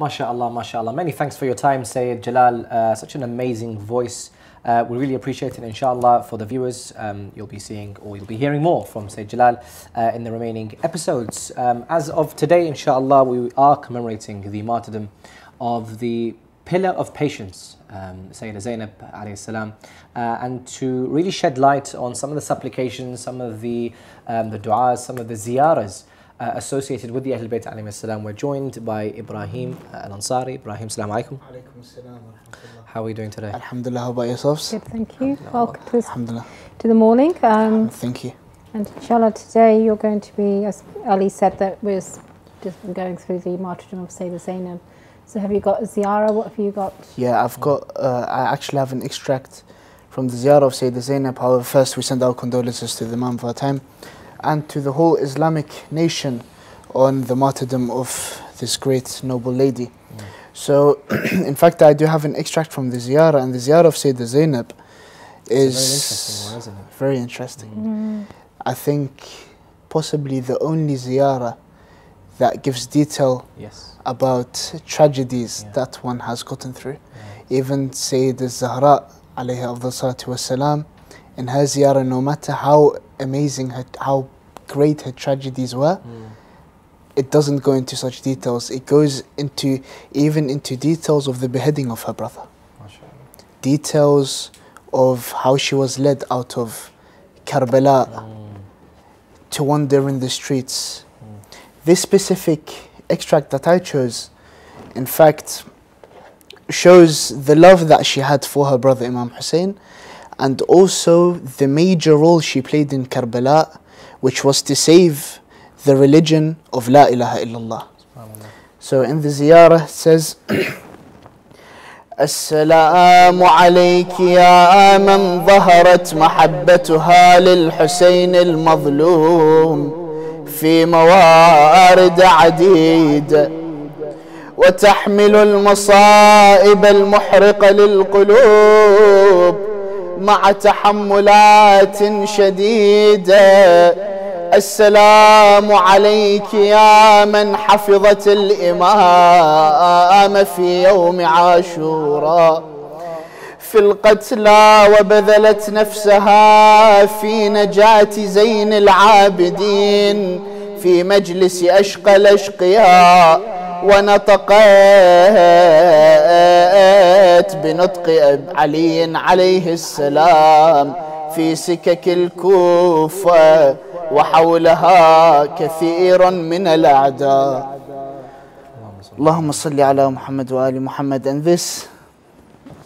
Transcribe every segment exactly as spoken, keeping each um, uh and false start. MashaAllah, MashaAllah. Many thanks for your time, Sayyid Jalal. Uh, such an amazing voice. Uh, we really appreciate it, inshallah, for the viewers. Um, you'll be seeing or you'll be hearing more from Sayyid Jalal uh, in the remaining episodes. Um, as of today, inshallah, we are commemorating the martyrdom of the pillar of patience, um, Sayyidah Zaynab alayhi salam, uh, and to really shed light on some of the supplications, some of the, um, the du'as, some of the ziyaras Uh, associated with the Ahlul Bayt alayhi salam. We're joined by Ibrahim Al Ansari. Ibrahim, salam alaikum. Alaikum salam wa rahmatullah. How are we doing today? Alhamdulillah, how about yourselves? Good, thank you. Welcome to, Alhamdulillah. to the morning. Um, thank you. And inshallah, today you're going to be, as Ali said, that we're just going through the martyrdom of Sayyidah Zaynab. So have you got a ziyarah? What have you got? Yeah, I've got, uh, I actually have an extract from the ziyarah of Sayyidah Zaynab. However, first we send our condolences to the Imam for our time, and to the whole Islamic nation on the martyrdom of this great noble lady. Mm. So, in fact, I do have an extract from the ziyarah, and the ziyarah of Sayyidah Zaynab is very interesting, one, isn't it? Very interesting. Mm. I think possibly the only ziyarah that gives detail yes. about tragedies yeah. that one has gotten through. Yeah. Even Sayyidah Zahra, alayha afdal salatu wassalam, in her ziyarah, no matter how amazing, her, how great her tragedies were, mm. it doesn't go into such details. It goes into, even into details of the beheading of her brother. Details of how she was led out of Karbala mm. to wander in the streets. Mm. This specific extract that I chose, in fact, shows the love that she had for her brother Imam Hussein, and also the major role she played in Karbala, which was to save the religion of La ilaha illallah. So in the ziyarah it says, السلام عليك يا من ظهرت محبتها للحسين المظلوم في موارد عديد وتحمل المصائب المحرقة للقلوب مع تحملات شديدة السلام عليك يا من حفظت الإمام في يوم عاشوراء في القتلى وبذلت نفسها في نجاة زين العابدين في مجلس أشقى الأشقياء ونطقت بنطق علي عليه السلام في سكك الكوفة وحولها كثير من الأعداء اللهم صل على محمد وآل محمد. And this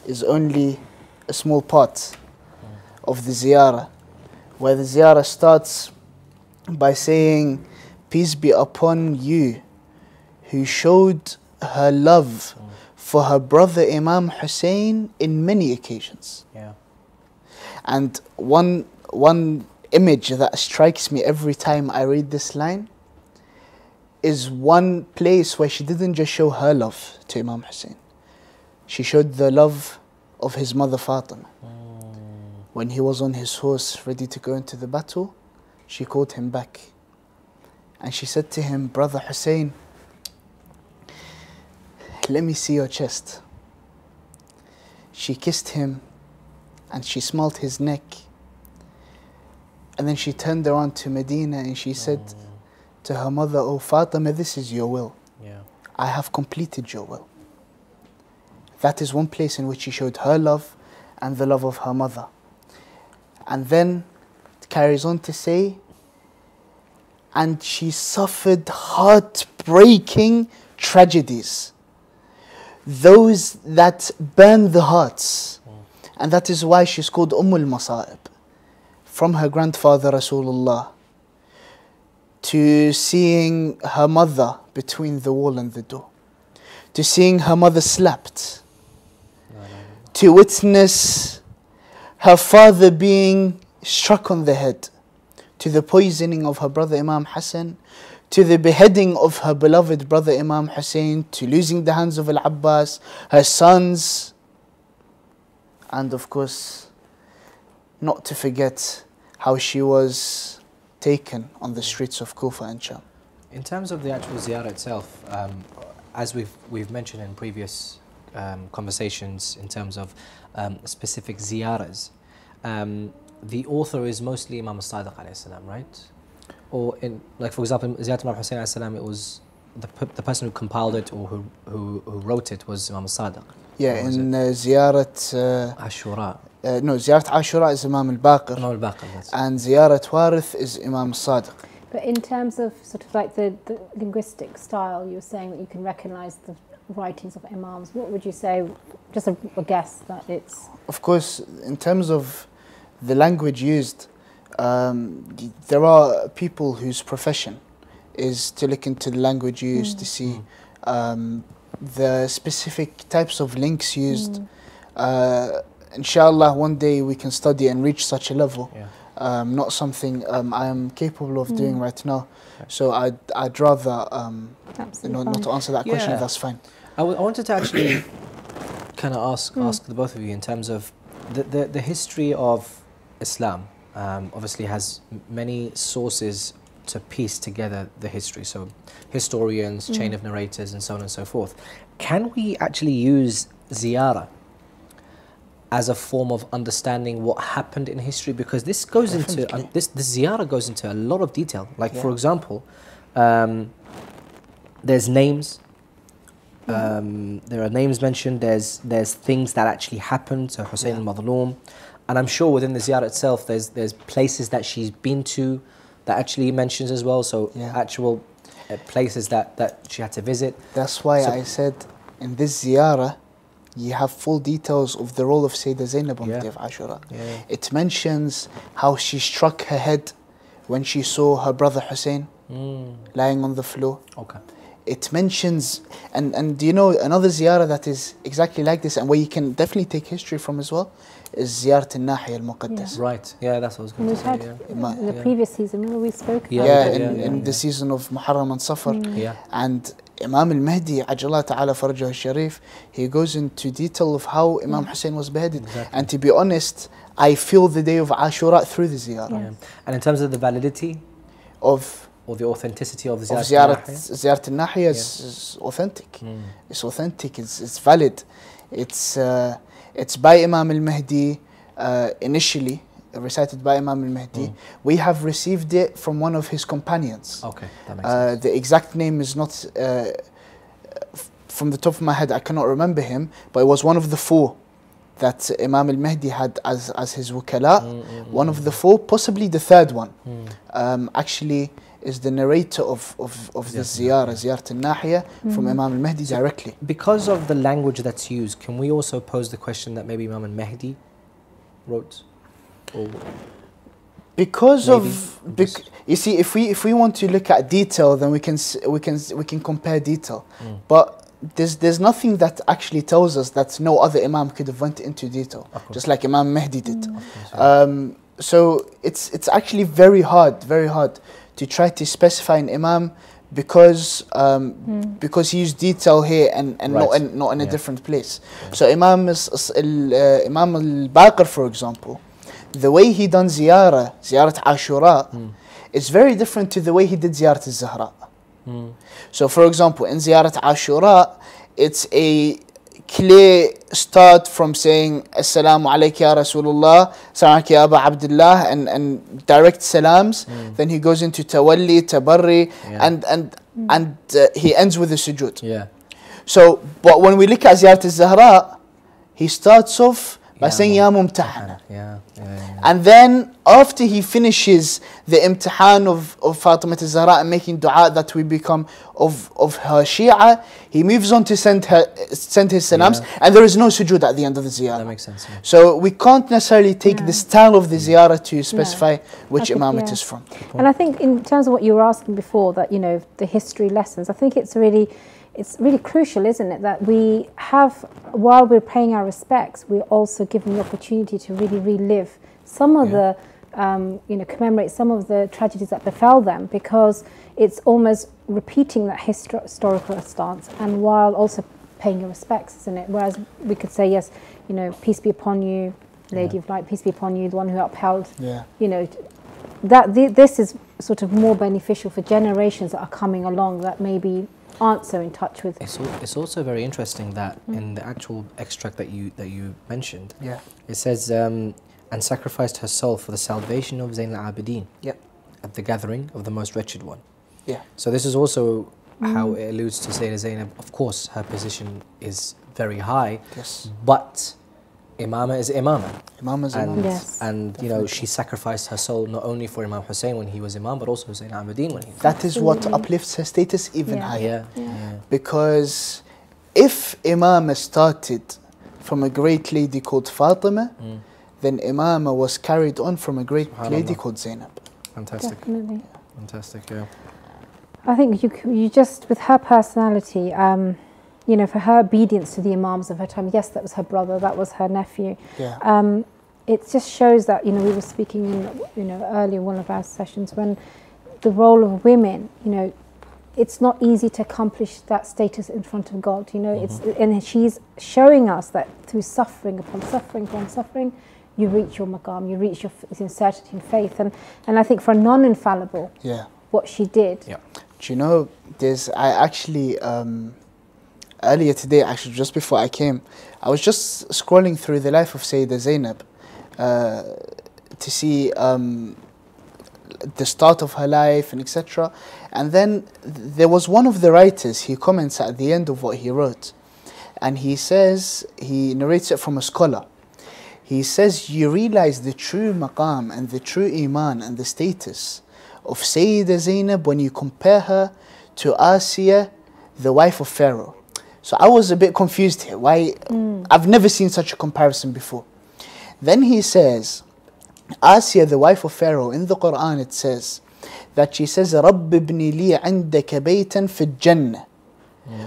is only a small part of the ziyarah, where the ziyarah starts by saying, peace be upon you, who showed her love mm. for her brother Imam Hussein in many occasions. Yeah. And one, one image that strikes me every time I read this line is one place where she didn't just show her love to Imam Hussein. She showed the love of his mother Fatima. Mm. When he was on his horse ready to go into the battle, she called him back. And she said to him, brother Hussein, let me see your chest. She kissed him and she smelled his neck. And then she turned around to Medina and she said mm. to her mother, oh Fatima, this is your will. Yeah. I have completed your will. That is one place in which she showed her love and the love of her mother. And then it carries on to say, and she suffered heartbreaking tragedies, those that burn the hearts. Mm. And that is why she's called Ummul Masa'ib. From her grandfather Rasulullah, to seeing her mother between the wall and the door, to seeing her mother slapped, no, no, no. to witness her father being struck on the head, to the poisoning of her brother Imam Hassan, to the beheading of her beloved brother Imam Hussein, to losing the hands of Al-Abbas, her sons, and of course, not to forget how she was taken on the streets of Kufa and Sham. In terms of the actual ziyarah itself, um, as we've we've mentioned in previous um, conversations in terms of um, specific ziyaras, um, the author is mostly Imam al-Sadiq alayhi salam, right? Or in, like, for example, Ziyarat Imam Hussein alayhi salam, it was the the person who compiled it or who who, who wrote it was Imam al-Sadiq. Yeah, in uh, Ziyarat uh, Ashura. Uh, no, Ziyarat Ashura is Imam al-Baqir. Imam al-Baqir, yes. And Ziyarat Warith is Imam al-Sadiq. But in terms of sort of like the, the linguistic style, you were saying that you can recognise the writings of Imams. What would you say, just a, a guess that it's... Of course, in terms of the language used, um, there are people whose profession is to look into the language used, mm. to see um, the specific types of links used. Mm. Uh, Inshallah, one day we can study and reach such a level. Yeah. Um, not something um, I am capable of mm. doing right now. Okay. So I'd, I'd rather um, you know, not to answer that yeah. question, if that's fine. I, w I wanted to actually kind of ask, mm. ask the both of you in terms of the, the, the history of Islam. Um, obviously has many sources to piece together the history. So historians, mm. chain of narrators, and so on and so forth. Can we actually use ziyarah as a form of understanding what happened in history? Because this goes into uh, this, this ziyarah goes into a lot of detail. Like yeah. for example, um, there's names. Mm. Um, there are names mentioned. There's there's things that actually happened to Hussein yeah. al-Madhloom, and I'm sure within the ziyarah itself, there's there's places that she's been to that actually mentions as well. So yeah. actual uh, places that that she had to visit. That's why so, I said in this ziyarah, you have full details of the role of Sayyidah Zaynab on yeah. the day of Ashura. Yeah. It mentions how she struck her head when she saw her brother Hussein mm. lying on the floor. Okay. It mentions, and, and you know, another ziyarah that is exactly like this and where you can definitely take history from as well is Ziyarat al-Nahiyah al-Muqaddas. Yeah. Right, yeah, that's what I was going to say. Yeah. In, in the yeah. previous season, remember we spoke about yeah, yeah, it. Yeah, in, yeah, in yeah. the season of Muharram and Safar. Mm. Yeah. And Imam al-Mahdi, Ajala Ta'ala Farajahu Sharif, he goes into detail of how Imam mm. Hussein was beheaded. Exactly. And to be honest, I feel the day of Ashura through the ziyarah. Yeah. And in terms of the validity of or the authenticity of the Ziyarat, Ziyarat al-Nahiyah yeah. is, is authentic. Mm. It's authentic, it's, it's valid. It's, uh, it's by Imam al-Mahdi uh, initially, recited by Imam al-Mahdi. Mm. We have received it from one of his companions. Okay, that makes uh, sense. The exact name is not, uh, from the top of my head, I cannot remember him, but it was one of the four that Imam al-Mahdi had as, as his wukala. Mm, mm, one mm. of the four, possibly the third one, mm. um, actually is the narrator of, of, of the ziyarah, Ziyarat al-Nahiyah, mm. from Imam al-Mahdi directly. Because of the language that's used, can we also pose the question that maybe Imam al-Mahdi wrote? Or because maybe of bec you see, if we if we want to look at detail, then we can we can we can compare detail. Mm. But there's there's nothing that actually tells us that no other Imam could have went into detail, just like Imam Mahdi did. Mm. Course, yeah. um, so it's it's actually very hard, very hard to try to specify an Imam because um, mm. because he used detail here and, and right. not in, not in yeah. a different place. Yeah. So Imam is, uh, Imam al-Baqir, for example. The way he done ziyarah, ziyarat Ashura, mm. is very different to the way he did ziyarat al-Zahra. Mm. So for example, in ziyarat Ashura, it's a clear start from saying, Assalamu alaikum ya Rasulullah, Assalamu alaikum ya Aba Abdullah, and, and direct salams. Mm. Then he goes into tawalli, tabarri, yeah. and, and, mm. and uh, he ends with the sujood. Yeah. So, but when we look at ziyarat al-Zahra, he starts off by saying Ya Mumtahana. Yeah, yeah, yeah. And then after he finishes the imtihan of, of Fatima al-Zahra and making dua that we become of, of her Shia, he moves on to send her send his salams, yeah. and there is no sujood at the end of the ziyarah. That makes sense. Yeah. So we can't necessarily take no. the style of the ziyarah to specify no. which think, imam yeah. it is from. And I think in terms of what you were asking before, that, you know, the history lessons, I think it's really It's really crucial, isn't it, that we have, while we're paying our respects, we're also given the opportunity to really relive some of yeah. the, um, you know, commemorate some of the tragedies that befell them, because it's almost repeating that histor historical stance, and while also paying your respects, isn't it? Whereas we could say, yes, you know, peace be upon you, Lady yeah. of Light, peace be upon you, the one who upheld, yeah. you know, that th this is sort of more beneficial for generations that are coming along that maybe aren't so in touch with. It's, al it's also very interesting that mm. in the actual extract that you that you mentioned, yeah, it says um, and sacrificed herself for the salvation of Zein Al-Abidin. Yeah, at the gathering of the most wretched one. Yeah. So this is also mm. how it alludes to Sayyidah Zaynab. Of course, her position is very high. Yes. But Imama is Imama. Imama is Imama. And, yes. and you Definitely. know, she sacrificed her soul not only for Imam Hussein when he was Imam, but also Zain al-Abidin when he was That is what uplifts her status even yeah. higher. Yeah. Yeah. Yeah. Because if Imama started from a great lady called Fatima, mm. then Imama was carried on from a great lady called Zaynab. Fantastic. Definitely. Fantastic, yeah. I think you, you just, with her personality, um, you know, for her obedience to the Imams of her time, yes, that was her brother, that was her nephew. Yeah. Um, it just shows that, you know, we were speaking in, you know, earlier one of our sessions when the role of women, you know, it's not easy to accomplish that status in front of God, you know, mm-hmm. it's, and she's showing us that through suffering upon suffering upon suffering, you reach your maqam, you reach your sincerity in faith. And, and I think for a non-infallible, yeah. what she did. Yeah. Do you know, there's, I actually, um, earlier today, actually just before I came, I was just scrolling through the life of Sayyidah Zaynab uh, to see um, the start of her life and et cetera. And then there was one of the writers, he comments at the end of what he wrote. And he says, he narrates it from a scholar. He says, you realize the true maqam and the true iman and the status of Sayyidah Zaynab when you compare her to Asiya, the wife of Pharaoh. So I was a bit confused here. Why? Mm. I've never seen such a comparison before. Then he says, Asiya, the wife of Pharaoh, in the Quran it says that she says, رَبِّ ابْنِ لِي عَنْدَكَ بَيْتًا فِي الْجَنَّةِ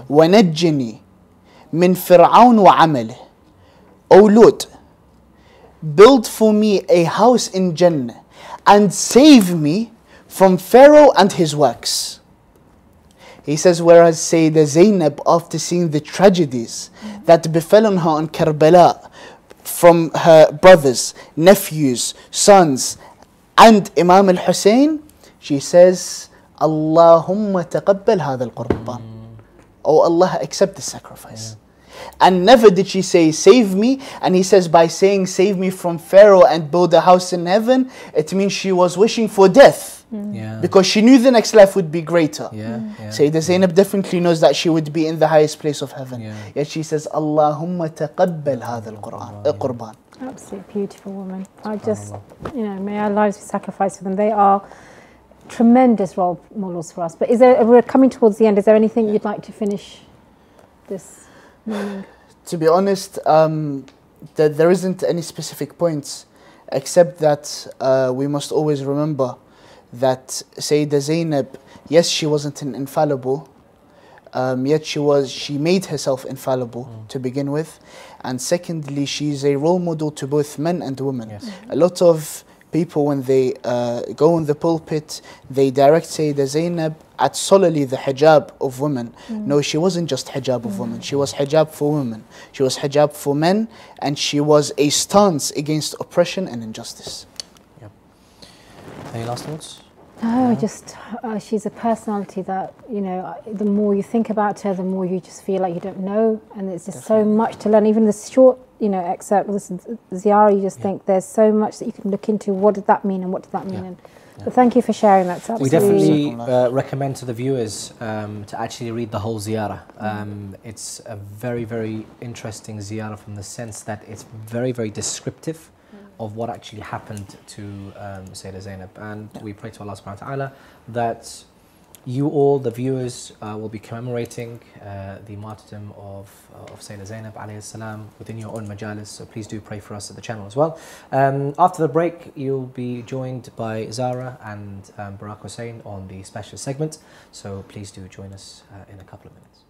وَنَجِّنِي مِنْ فِرْعَوْنَ وَعَمَلِهِ O Lord, build for me a house in Jannah and save me from Pharaoh and his works. He says, whereas Sayyidah Zaynab, after seeing the tragedies mm-hmm. that befell on her on Karbala, from her brothers, nephews, sons, and Imam al-Hussein, she says, Allahumma taqabbal hadha al-qurban. Oh Allah, accept the sacrifice. Yeah. And never did she say, save me. And he says, by saying, save me from Pharaoh and build a house in heaven, it means she was wishing for death. Mm. Yeah. Because she knew the next life would be greater. Yeah, mm. yeah. Sayyidah Zaynab definitely knows that she would be in the highest place of heaven. Yeah. Yet she says, Allahumma taqabbal hadha al-Qur'an, al-Qurban. Absolutely beautiful woman. I just, you know, may our lives be sacrificed for them. They are tremendous role models for us. But is there, we're coming towards the end, is there anything yeah. you'd like to finish this morning? To be honest, um, th there isn't any specific points, except that uh, we must always remember that Sayyidah Zaynab, yes, she wasn't an infallible, um, yet she was. She made herself infallible mm. to begin with, and secondly, she is a role model to both men and women. Yes. Mm-hmm. A lot of people, when they uh, go on the pulpit, they direct Sayyidah Zaynab at solely the hijab of women. Mm. No, she wasn't just hijab of mm. women. She was hijab for women. She was hijab for men, and she was a stance against oppression and injustice. Any last thoughts? No, yeah. just uh, she's a personality that, you know, the more you think about her, the more you just feel like you don't know, and it's just Definitely. so much to learn. Even this short, you know, excerpt, this Ziyara, you just yeah. think there's so much that you can look into. What did that mean, and what did that mean? Yeah. And, yeah. But thank you for sharing that. It's absolutely we definitely uh, recommend to the viewers um, to actually read the whole ziyara. Um, mm. It's a very, very interesting ziyara from the sense that it's very, very descriptive of what actually happened to um, Sayyidah Zaynab. And yeah. we pray to Allah subhanahu wa ta'ala that you all, the viewers, uh, will be commemorating uh, the martyrdom of, uh, of Sayyidah Zaynab alayhi salam within your own majalis, so please do pray for us at the channel as well. Um, after the break, you'll be joined by Zahra and um, Barak Hussein on the special segment, so please do join us uh, in a couple of minutes.